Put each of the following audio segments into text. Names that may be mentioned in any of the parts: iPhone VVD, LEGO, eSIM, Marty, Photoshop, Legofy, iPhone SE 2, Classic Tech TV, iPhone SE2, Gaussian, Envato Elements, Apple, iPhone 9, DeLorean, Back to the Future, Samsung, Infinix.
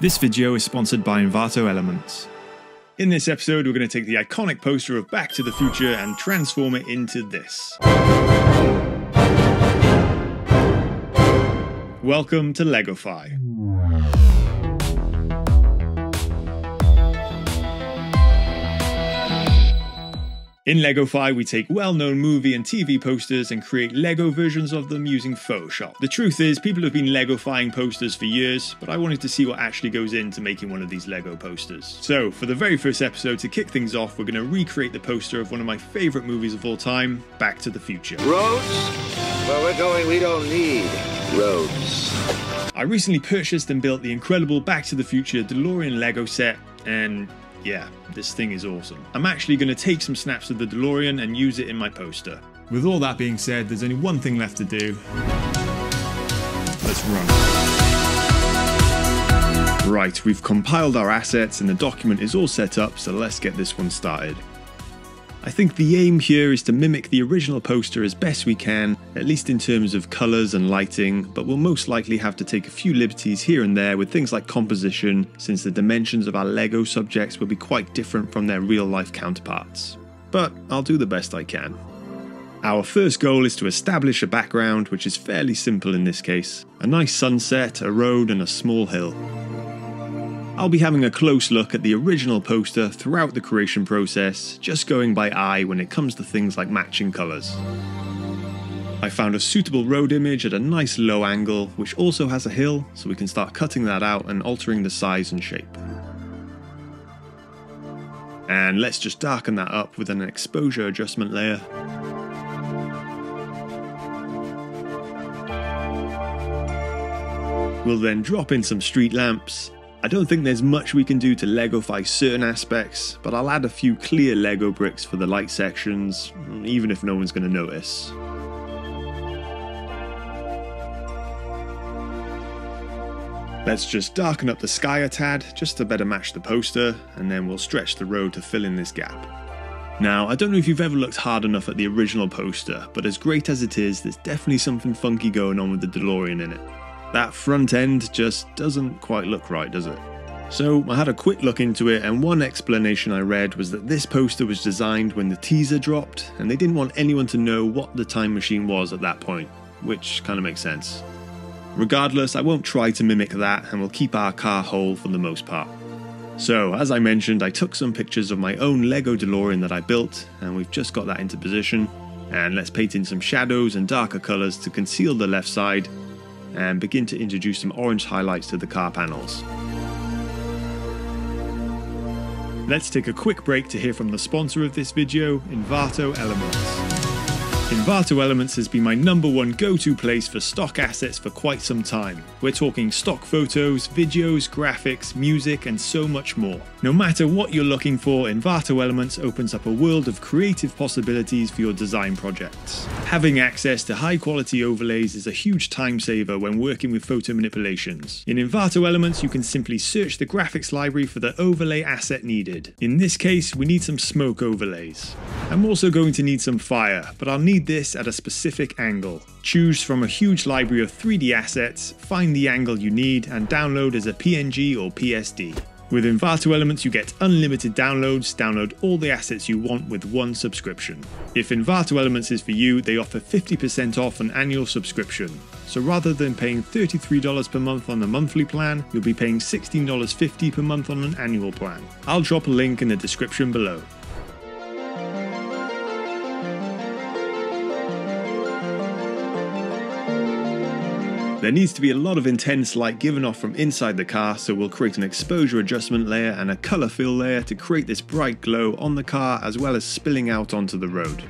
This video is sponsored by Envato Elements. In this episode, we're going to take the iconic poster of Back to the Future and transform it into this. Welcome to Legofy. In Legofy, we take well-known movie and TV posters and create Lego versions of them using Photoshop. The truth is, people have been Legofying posters for years, but I wanted to see what actually goes into making one of these Lego posters. So, for the very first episode, to kick things off, we're going to recreate the poster of one of my favourite movies of all time, Back to the Future. Roads? Where we're going, we don't need roads. I recently purchased and built the incredible Back to the Future DeLorean Lego set, and yeah, this thing is awesome. I'm actually going to take some snaps of the DeLorean and use it in my poster. With all that being said, there's only one thing left to do. Let's run. Right, we've compiled our assets and the document is all set up, so let's get this one started. I think the aim here is to mimic the original poster as best we can, at least in terms of colours and lighting, but we'll most likely have to take a few liberties here and there with things like composition, since the dimensions of our Lego subjects will be quite different from their real-life counterparts. But I'll do the best I can. Our first goal is to establish a background, which is fairly simple in this case. A nice sunset, a road and a small hill. I'll be having a close look at the original poster throughout the creation process, just going by eye when it comes to things like matching colours. I found a suitable road image at a nice low angle, which also has a hill, so we can start cutting that out and altering the size and shape. And let's just darken that up with an exposure adjustment layer. We'll then drop in some street lamps. I don't think there's much we can do to Legofy certain aspects, but I'll add a few clear Lego bricks for the light sections, even if no one's going to notice. Let's just darken up the sky a tad, just to better match the poster, and then we'll stretch the road to fill in this gap. Now, I don't know if you've ever looked hard enough at the original poster, but as great as it is, there's definitely something funky going on with the DeLorean in it. That front end just doesn't quite look right, does it? So I had a quick look into it, and one explanation I read was that this poster was designed when the teaser dropped and they didn't want anyone to know what the time machine was at that point, which kind of makes sense. Regardless, I won't try to mimic that and we'll keep our car whole for the most part. So as I mentioned, I took some pictures of my own Lego DeLorean that I built and we've just got that into position, and let's paint in some shadows and darker colours to conceal the left side and begin to introduce some orange highlights to the car panels. Let's take a quick break to hear from the sponsor of this video, Envato Elements. Envato Elements has been my #1 go-to place for stock assets for quite some time. We're talking stock photos, videos, graphics, music and so much more. No matter what you're looking for, Envato Elements opens up a world of creative possibilities for your design projects. Having access to high quality overlays is a huge time saver when working with photo manipulations. In Envato Elements, you can simply search the graphics library for the overlay asset needed. In this case, we need some smoke overlays. I'm also going to need some fire, but I'll need this at a specific angle. Choose from a huge library of 3D assets, find the angle you need and download as a PNG or PSD. With Envato Elements you get unlimited downloads, download all the assets you want with one subscription. If Envato Elements is for you, they offer 50% off an annual subscription. So rather than paying $33 per month on the monthly plan, you'll be paying $16.50 per month on an annual plan. I'll drop a link in the description below. There needs to be a lot of intense light given off from inside the car, so we'll create an exposure adjustment layer and a colour fill layer to create this bright glow on the car as well as spilling out onto the road.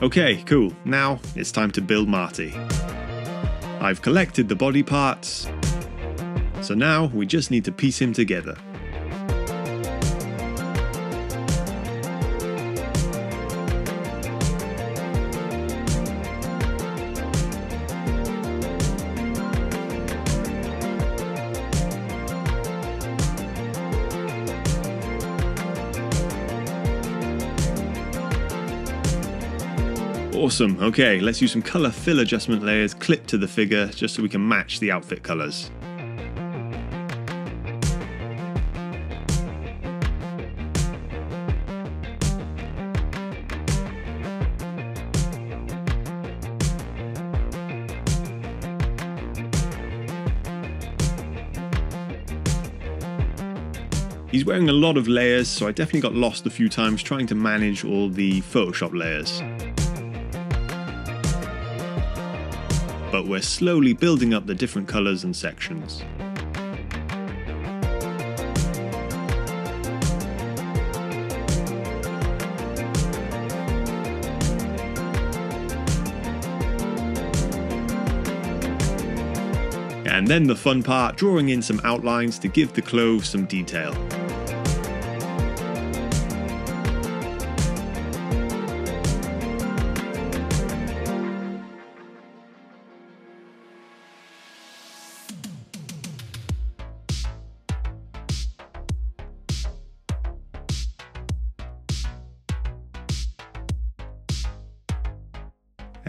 Okay, cool. Now it's time to build Marty. I've collected the body parts, so now we just need to piece him together. Awesome. Okay, let's use some color fill adjustment layers, clip to the figure, just so we can match the outfit colors. He's wearing a lot of layers, so I definitely got lost a few times trying to manage all the Photoshop layers. But we're slowly building up the different colors and sections. And then the fun part, drawing in some outlines to give the clothes some detail.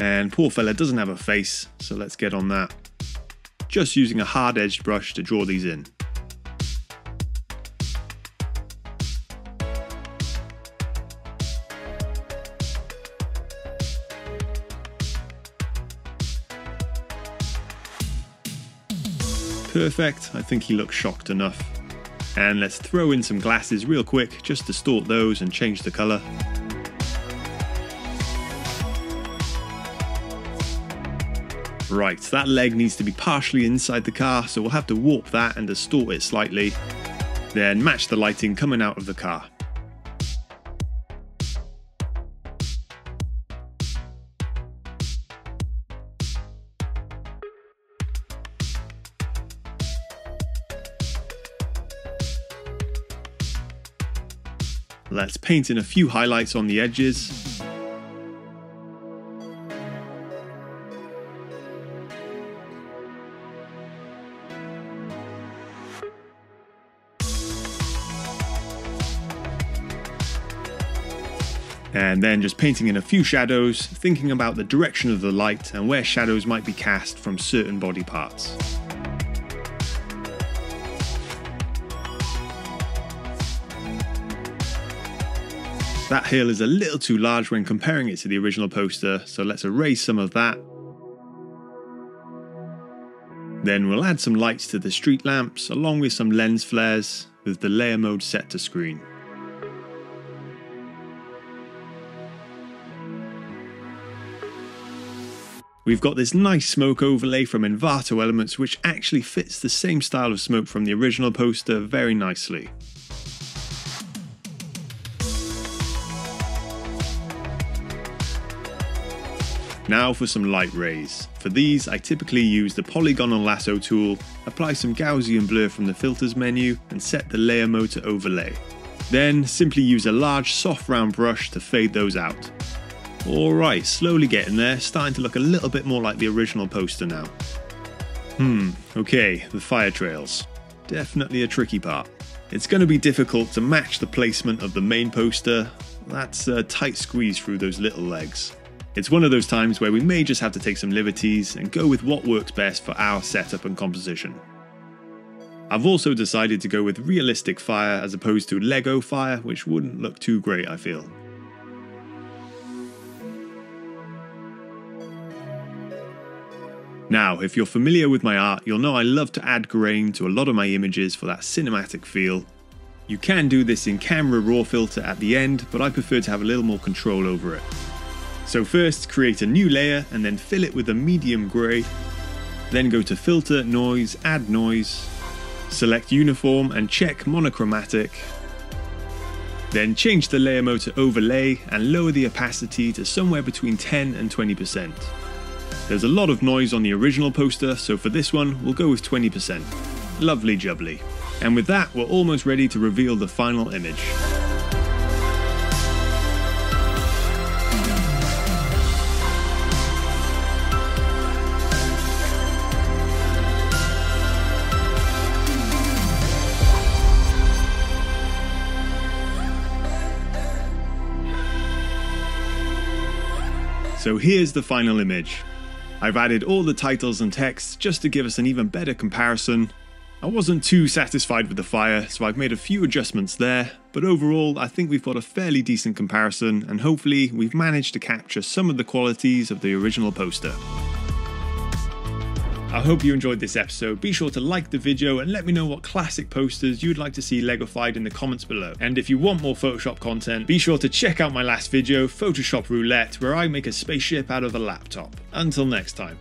And poor fella doesn't have a face, so let's get on that. Just using a hard-edged brush to draw these in. Perfect, I think he looks shocked enough. And let's throw in some glasses real quick, just distort those and change the color. Right, that leg needs to be partially inside the car, so we'll have to warp that and distort it slightly, then match the lighting coming out of the car. Let's paint in a few highlights on the edges. And then just painting in a few shadows, thinking about the direction of the light and where shadows might be cast from certain body parts. That hill is a little too large when comparing it to the original poster, so let's erase some of that. Then we'll add some lights to the street lamps, along with some lens flares, with the layer mode set to screen. We've got this nice smoke overlay from Envato Elements, which actually fits the same style of smoke from the original poster very nicely. Now for some light rays. For these, I typically use the polygonal lasso tool, apply some Gaussian blur from the filters menu, and set the layer mode to overlay. Then simply use a large soft round brush to fade those out. Alright, slowly getting there, starting to look a little bit more like the original poster now. Okay, the fire trails. Definitely a tricky part. It's going to be difficult to match the placement of the main poster. That's a tight squeeze through those little legs. It's one of those times where we may just have to take some liberties and go with what works best for our setup and composition. I've also decided to go with realistic fire as opposed to Lego fire, which wouldn't look too great, I feel. Now, if you're familiar with my art, you'll know I love to add grain to a lot of my images for that cinematic feel. You can do this in Camera Raw Filter at the end, but I prefer to have a little more control over it. So first, create a new layer and then fill it with a medium gray. Then go to Filter, Noise, Add Noise. Select Uniform and check Monochromatic. Then change the layer mode to Overlay and lower the opacity to somewhere between 10 and 20%. There's a lot of noise on the original poster, so for this one, we'll go with 20%. Lovely jubbly. And with that, we're almost ready to reveal the final image. So here's the final image. I've added all the titles and text just to give us an even better comparison. I wasn't too satisfied with the fire, so I've made a few adjustments there, but overall I think we've got a fairly decent comparison, and hopefully we've managed to capture some of the qualities of the original poster. I hope you enjoyed this episode. Be sure to like the video and let me know what classic posters you'd like to see Legofied in the comments below. And if you want more Photoshop content, be sure to check out my last video, Photoshop Roulette, where I make a spaceship out of a laptop. Until next time.